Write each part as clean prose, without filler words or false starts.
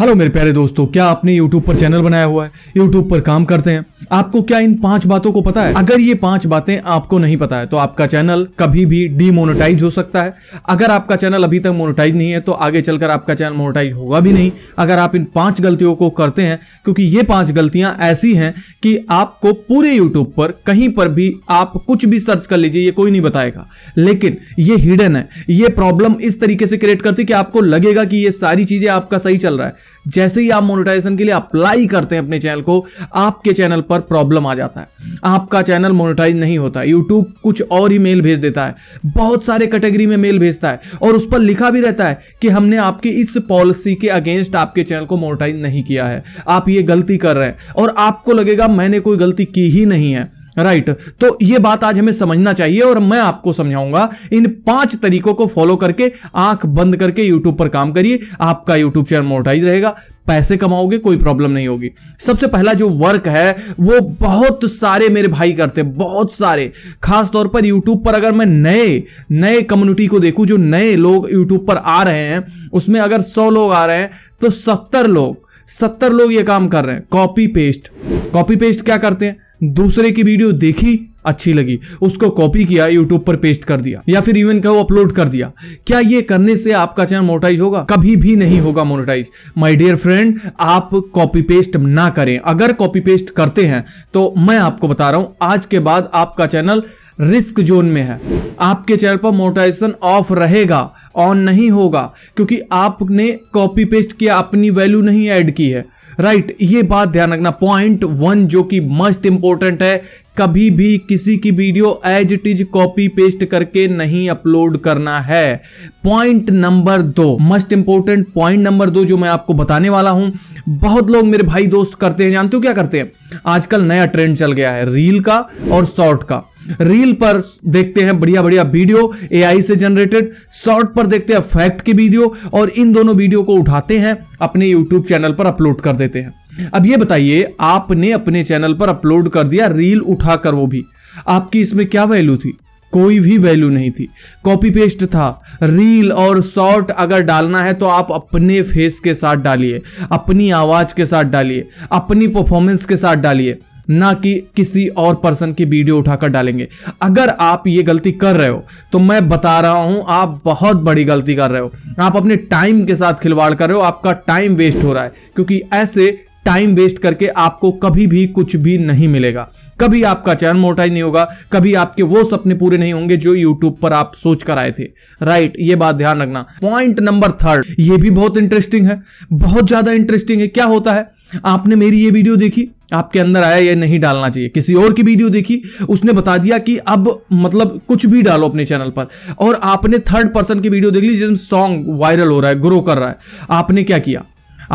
Hello मेरे प्यारे दोस्तों, क्या आपने YouTube पर चैनल बनाया हुआ है, YouTube पर काम करते हैं? आपको क्या इन 5 बातों को पता है? अगर ये 5 बातें आपको नहीं पता है तो आपका चैनल कभी भी डीमोनेटाइज हो सकता है। अगर आपका चैनल अभी तक मोनेटाइज नहीं है तो आगे चलकर आपका चैनल मोनेटाइज होगा भी नहीं अगर आप इन 5 गलतियों को करते हैं, क्योंकि ये 5 गलतियां ऐसी हैं कि आपको पूरे यूट्यूब पर कहीं पर भी आप कुछ भी सर्च कर लीजिए, ये कोई नहीं बताएगा, लेकिन ये हिडन है। ये प्रॉब्लम इस तरीके से क्रिएट करती है कि आपको लगेगा कि ये सारी चीजें आपका सही चल रहा है। जैसे ही आप मोनेटाइजेशन के लिए अप्लाई करते हैं अपने चैनल को, आपके चैनल पर प्रॉब्लम आ जाता है, आपका चैनल मोनेटाइज नहीं होता। यूट्यूब कुछ और ही मेल भेज देता है, बहुत सारे कैटेगरी में मेल भेजता है और उस पर लिखा भी रहता है कि हमने आपकी इस पॉलिसी के अगेंस्ट आपके चैनल को मोनेटाइज नहीं किया है, आप ये गलती कर रहे हैं। और आपको लगेगा मैंने कोई गलती की ही नहीं है, राइट? तो ये बात आज हमें समझना चाहिए और मैं आपको समझाऊंगा। इन 5 तरीकों को फॉलो करके आंख बंद करके यूट्यूब पर काम करिए, आपका यूट्यूब चैनल मोनेटाइज रहेगा, पैसे कमाओगे, कोई प्रॉब्लम नहीं होगी। सबसे पहला जो वर्क है वो बहुत सारे मेरे भाई करते हैं, बहुत सारे, खासतौर पर यूट्यूब पर। अगर मैं नए कम्युनिटी को देखूं, जो नए लोग यूट्यूब पर आ रहे हैं, उसमें अगर 100 लोग आ रहे हैं तो 70 लोग ये काम कर रहे हैं, कॉपी पेस्ट। क्या करते हैं? दूसरे की वीडियो देखी, अच्छी लगी, उसको कॉपी किया, यूट्यूब पर पेस्ट कर दिया या फिर इवन का वो अपलोड कर दिया। क्या ये करने से आपका चैनल मोनेटाइज होगा? कभी भी नहीं होगा मोनेटाइज। माय डियर फ्रेंड, आप कॉपी पेस्ट ना करें। अगर कॉपी पेस्ट करते हैं तो मैं आपको बता रहा हूं, आज के बाद आपका चैनल रिस्क जोन में है। आपके चैनल पर मोनेटाइजेशन ऑफ रहेगा, ऑन नहीं होगा, क्योंकि आपने कॉपी पेस्ट किया, अपनी वैल्यू नहीं ऐड की है, राइट? ये बात ध्यान रखना। पॉइंट 1 जो कि मस्ट इंपॉर्टेंट है, कभी भी किसी की video as it is copy paste करके नहीं अपलोड करना है। Point number 2 must important, point number 2 जो मैं आपको बताने वाला हूं, बहुत लोग मेरे भाई दोस्त करते हैं। जानते हो क्या करते हैं? आजकल नया ट्रेंड चल गया है रील का और शॉर्ट का। रील पर देखते हैं बढ़िया बढ़िया वीडियो एआई से जनरेटेड, शॉर्ट पर देखते हैं फैक्ट की वीडियो, और इन दोनों वीडियो को उठाते हैं, अपने यूट्यूब चैनल पर अपलोड कर देते हैं। अब ये बताइए, आपने अपने चैनल पर अपलोड कर दिया रील उठाकर, वो भी आपकी इसमें क्या वैल्यू थी? कोई भी वैल्यू नहीं थी, कॉपी पेस्ट था। रील और शॉर्ट अगर डालना है तो आप अपने फेस के साथ डालिए, अपनी आवाज के साथ डालिए, अपनी परफॉर्मेंस के साथ डालिए, ना कि किसी और पर्सन की वीडियो उठाकर डालेंगे। अगर आप ये गलती कर रहे हो तो मैं बता रहा हूं, आप बहुत बड़ी गलती कर रहे हो। आप अपने टाइम के साथ खिलवाड़ कर रहे हो, आपका टाइम वेस्ट हो रहा है, क्योंकि ऐसे टाइम वेस्ट करके आपको कभी भी कुछ भी नहीं मिलेगा। कभी आपका चैनल मोनेटाइज नहीं होगा, कभी आपके वो सपने पूरे नहीं होंगे जो यूट्यूब पर आप सोच कर आए थे, राइट? ये बात ध्यान रखना। पॉइंट नंबर 3 ये भी बहुत इंटरेस्टिंग है, बहुत ज्यादा इंटरेस्टिंग है। क्या होता है? आपने मेरी ये वीडियो देखी, आपके अंदर आया ये नहीं डालना चाहिए, किसी और की वीडियो देखी, उसने बता दिया कि अब मतलब कुछ भी डालो अपने चैनल पर, और आपने थर्ड पर्सन की वीडियो देख ली जिसमें सॉन्ग वायरल हो रहा है, ग्रो कर रहा है। आपने क्या किया?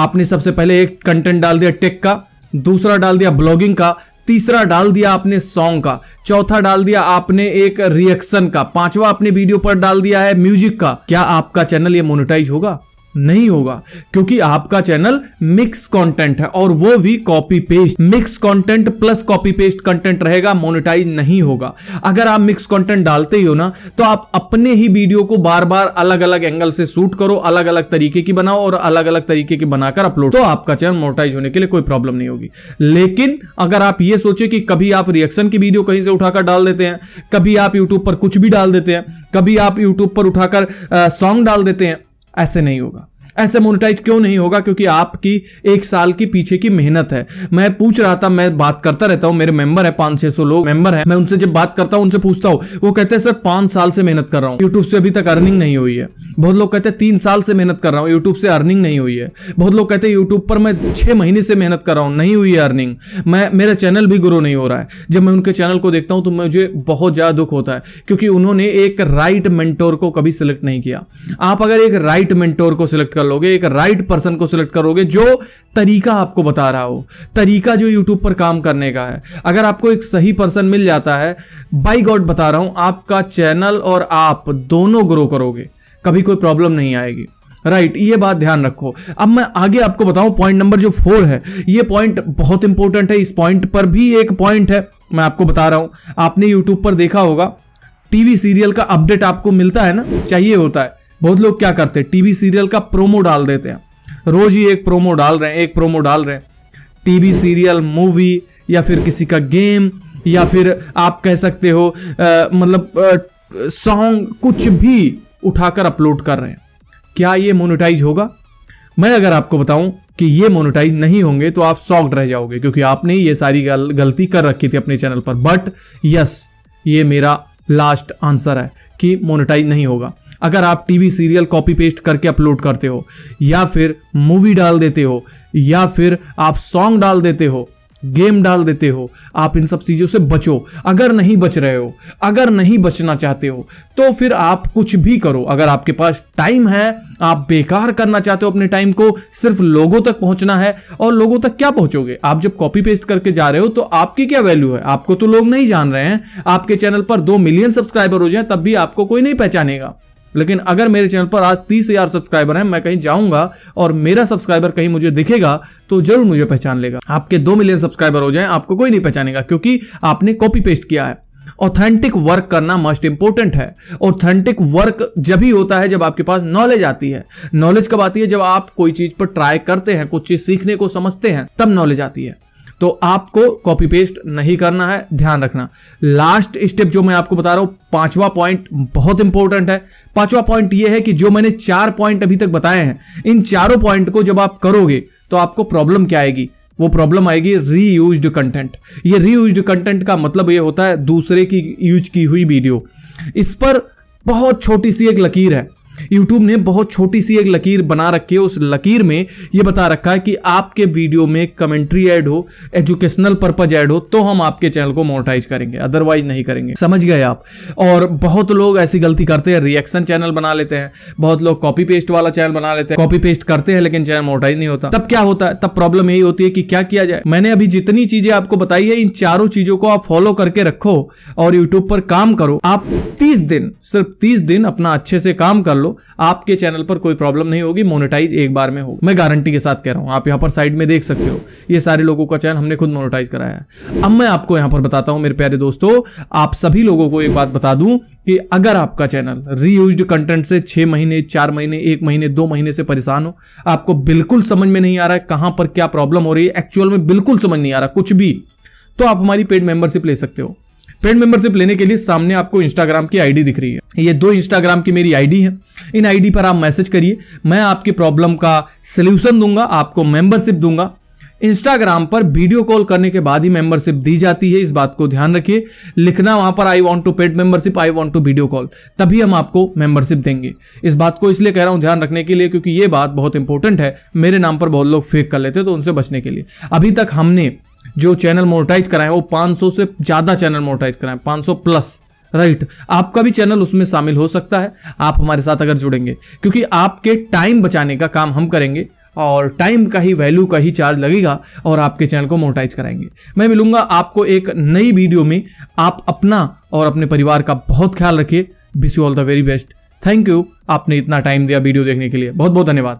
आपने सबसे पहले एक कंटेंट डाल दिया टेक का, दूसरा डाल दिया ब्लॉगिंग का, तीसरा डाल दिया आपने सॉन्ग का, चौथा डाल दिया आपने एक रिएक्शन का, पांचवा आपने वीडियो पर डाल दिया है म्यूजिक का। क्या आपका चैनल ये मोनेटाइज होगा? नहीं होगा, क्योंकि आपका चैनल मिक्स कंटेंट है, और वो भी copy paste. Mix content plus copy paste content रहेगा, मोनेटाइज नहीं होगा। अगर आप मिक्स कंटेंट डालते ही हो ना, तो आप अपने ही वीडियो को बार बार अलग अलग एंगल से शूट करो, अलग अलग तरीके की बनाओ और अलग अलग तरीके की बनाकर अपलोड, तो आपका चैनल मोनेटाइज होने के लिए कोई प्रॉब्लम नहीं होगी। लेकिन अगर आप ये सोचे कि कभी आप रिएक्शन की वीडियो कहीं से उठाकर डाल देते हैं, कभी आप यूट्यूब पर कुछ भी डाल देते हैं, कभी आप यूट्यूब पर उठाकर सॉन्ग डाल देते हैं, ऐसे नहीं होगा। ऐसे मोनेटाइज क्यों नहीं होगा? क्योंकि आपकी 1 साल के पीछे की मेहनत है। मैं पूछ रहा था, मैं बात करता रहता हूं, मेरे मेंबर है 500-600 लोग मेंबर है, मैं उनसे जब बात करता हूं, उनसे पूछता हूं, वो कहते हैं सर 5 साल से मेहनत कर रहा हूं, यूट्यूब से अभी तक अर्निंग नहीं हुई है। बहुत लोग कहते हैं 3 साल से मेहनत कर रहा हूं, यूट्यूब से अर्निंग नहीं हुई है। बहुत लोग कहते हैं यूट्यूब पर मैं 6 महीने से मेहनत कर रहा हूं, नहीं हुई है अर्निंग, मैं मेरा चैनल भी ग्रो नहीं हो रहा है। जब मैं उनके चैनल को देखता हूं तो मुझे बहुत ज्यादा दुख होता है, क्योंकि उन्होंने एक राइट मेंटोर को कभी सिलेक्ट नहीं किया। आप अगर एक राइट मेंटोर को सिलेक्ट लोगे, एक राइट पर्सन को सिलेक्ट करोगे जो तरीका आपको बता रहा हो, तरीका जो यूट्यूब पर काम करने का है, अगर आपको एक सही पर्सन मिल जाता है, बाय गॉड बता रहा हूं, आपका चैनल और आप दोनों ग्रो करोगे, कभी कोई प्रॉब्लम नहीं आएगी, राइट? ये बात ध्यान रखो। अब मैं आगे आपको बताऊं, पॉइंट नंबर 4 है, ये पॉइंट बहुत इंपॉर्टेंट है। इस पॉइंट पर भी एक पॉइंट है, मैं आपको बता रहा हूं, आपने यूट्यूब पर देखा होगा टीवी सीरियल का अपडेट आपको मिलता है ना, चाहिए होता है। बहुत लोग क्या करते हैं? टीवी सीरियल का प्रोमो डाल देते हैं, रोज ही एक प्रोमो डाल रहे हैं, एक प्रोमो डाल रहे हैं। टीवी सीरियल, मूवी या फिर किसी का गेम या फिर आप कह सकते हो मतलब सॉन्ग, कुछ भी उठाकर अपलोड कर रहे हैं। क्या ये मोनेटाइज होगा? मैं अगर आपको बताऊं कि ये मोनेटाइज नहीं होंगे तो आप शॉक्ड रह जाओगे, क्योंकि आपने ये सारी गलती कर रखी थी अपने चैनल पर। बट यस, ये मेरा लास्ट आंसर है कि मोनेटाइज नहीं होगा। अगर आप टीवी सीरियल कॉपी पेस्ट करके अपलोड करते हो या फिर मूवी डाल देते हो या फिर आप सॉन्ग डाल देते हो, गेम डाल देते हो, आप इन सब चीज़ों से बचो। अगर नहीं बच रहे हो, अगर नहीं बचना चाहते हो, तो फिर आप कुछ भी करो। अगर आपके पास टाइम है, आप बेकार करना चाहते हो अपने टाइम को, सिर्फ लोगों तक पहुंचना है, और लोगों तक क्या पहुंचोगे? आप जब कॉपी पेस्ट करके जा रहे हो तो आपकी क्या वैल्यू है? आपको तो लोग नहीं जान रहे हैं। आपके चैनल पर 2 मिलियन सब्सक्राइबर हो जाए तब भी आपको कोई नहीं पहचानेगा। लेकिन अगर मेरे चैनल पर आज 30,000 सब्सक्राइबर हैं, मैं कहीं जाऊंगा और मेरा सब्सक्राइबर कहीं मुझे दिखेगा तो जरूर मुझे पहचान लेगा। आपके 2 मिलियन सब्सक्राइबर हो जाएं, आपको कोई नहीं पहचानेगा, क्योंकि आपने कॉपी पेस्ट किया है। ऑथेंटिक वर्क करना मस्ट इंपॉर्टेंट है। ऑथेंटिक वर्क जब ही होता है जब आपके पास नॉलेज आती है। नॉलेज कब आती है? जब आप कोई चीज पर ट्राई करते हैं, कुछ चीज सीखने को समझते हैं, तब नॉलेज आती है। तो आपको कॉपी पेस्ट नहीं करना है, ध्यान रखना। लास्ट स्टेप जो मैं आपको बता रहा हूं, 5वां पॉइंट बहुत इंपॉर्टेंट है। 5वां पॉइंट यह है कि जो मैंने 4 पॉइंट अभी तक बताए हैं, इन चारों पॉइंट को जब आप करोगे तो आपको प्रॉब्लम क्या आएगी? वो प्रॉब्लम आएगी रीयूज्ड कंटेंट। ये रीयूज्ड कंटेंट का मतलब ये होता है दूसरे की यूज की हुई वीडियो। इस पर बहुत छोटी सी एक लकीर है, YouTube ने बहुत छोटी सी एक लकीर बना रखी है। उस लकीर में यह बता रखा है कि आपके वीडियो में कमेंट्री ऐड हो, एजुकेशनल पर्पज ऐड हो, तो हम आपके चैनल को मोनेटाइज करेंगे, अदरवाइज नहीं करेंगे। समझ गए आप? और बहुत लोग ऐसी गलती करते हैं, रिएक्शन चैनल बना लेते हैं, बहुत लोग कॉपी पेस्ट वाला चैनल बना लेते हैं, कॉपी पेस्ट करते हैं लेकिन चैनल मोनेटाइज नहीं होता। तब क्या होता है? तब प्रॉब्लम यही होती है कि क्या किया जाए। मैंने अभी जितनी चीजें आपको बताई है, इन चारों चीजों को आप फॉलो करके रखो और यूट्यूब पर काम करो। आप 30 दिन, सिर्फ 30 दिन अपना अच्छे से काम कर लो, आपके चैनल पर कोई प्रॉब्लम नहीं होगी, मोनेटाइज एक बार में होगा। मैं गारंटी के साथ कह रहा हूं। आप यहां पर साइड में देख सकते हो, ये सारे लोगों का चैनल हमने खुद मोनेटाइज कराया है। अब मैं आपको यहां पर बताता हूं मेरे प्यारे दोस्तों, आप सभी लोगों को एक बात बता दूं कि अगर आपका चैनल रीयूज्ड कंटेंट से 6 महीने, 4 महीने, 1 महीने, 2 महीने से परेशान हो, आपको बिल्कुल समझ में नहीं आ रहा है कहां पर क्या प्रॉब्लम हो रही है, एक्चुअल में बिल्कुल समझ नहीं आ रहा कुछ भी, तो आप हमारी पेड मेंबरशिप ले सकते हो। पेड मेंबरशिप लेने के लिए सामने आपको इंस्टाग्राम की आईडी दिख रही है। ये 2 इंस्टाग्राम की मेरी आईडी है। इन आईडी पर आप मैसेज करिए, मैं आपकी प्रॉब्लम का सलूशन दूंगा, आपको मेंबरशिप दूंगा। इंस्टाग्राम पर वीडियो कॉल करने के बाद ही मेंबरशिप दी जाती है, इस बात को ध्यान रखिए। लिखना वहां पर I want to paid membership, I want to video call, तभी हम आपको मेंबरशिप देंगे। इस बात को इसलिए कह रहा हूं ध्यान रखने के लिए क्योंकि ये बात बहुत इंपॉर्टेंट है। मेरे नाम पर बहुत लोग फेक कर लेते हैं, तो उनसे बचने के लिए अभी तक हमने जो चैनल मोनेटाइज कराए वो 500 से ज़्यादा चैनल मोनेटाइज कराए, 500 प्लस, राइट। आपका भी चैनल उसमें शामिल हो सकता है आप हमारे साथ अगर जुड़ेंगे, क्योंकि आपके टाइम बचाने का काम हम करेंगे और टाइम का ही वैल्यू का ही चार्ज लगेगा और आपके चैनल को मोनेटाइज कराएंगे। मैं मिलूंगा आपको एक नई वीडियो में। आप अपना और अपने परिवार का बहुत ख्याल रखिए। Wish you all the very best. Thank you, आपने इतना टाइम दिया वीडियो देखने के लिए, बहुत बहुत धन्यवाद।